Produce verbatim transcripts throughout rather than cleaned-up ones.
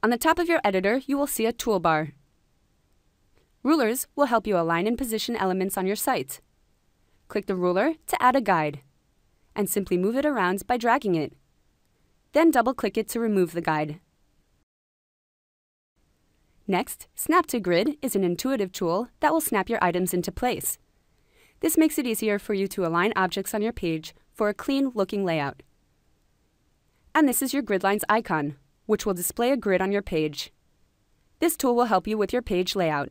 On the top of your editor, you will see a toolbar. Rulers will help you align and position elements on your site. Click the ruler to add a guide, and simply move it around by dragging it. Then double-click it to remove the guide. Next, Snap to Grid is an intuitive tool that will snap your items into place. This makes it easier for you to align objects on your page for a clean-looking layout. And this is your grid lines icon, which will display a grid on your page. This tool will help you with your page layout.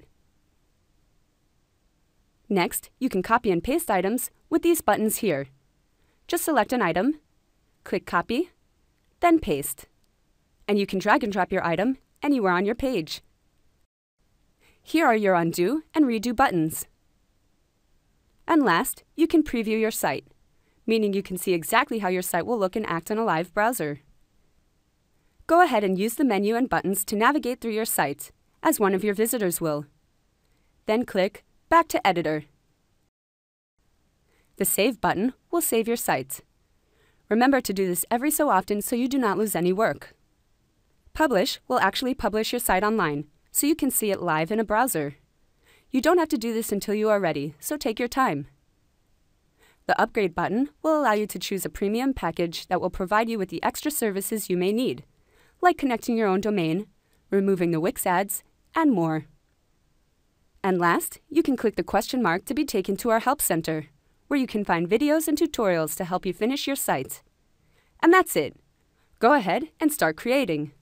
Next, you can copy and paste items with these buttons here. Just select an item, click Copy, then Paste, and you can drag and drop your item anywhere on your page. Here are your undo and redo buttons. And last, you can preview your site, meaning you can see exactly how your site will look and act on a live browser. Go ahead and use the menu and buttons to navigate through your site, as one of your visitors will. Then click Back to Editor. The Save button will save your site. Remember to do this every so often so you do not lose any work. Publish will actually publish your site online, so you can see it live in a browser. You don't have to do this until you are ready, so take your time. The Upgrade button will allow you to choose a premium package that will provide you with the extra services you may need, like connecting your own domain, removing the Wix ads, and more. And last, you can click the question mark to be taken to our Help Center, where you can find videos and tutorials to help you finish your site. And that's it. Go ahead and start creating.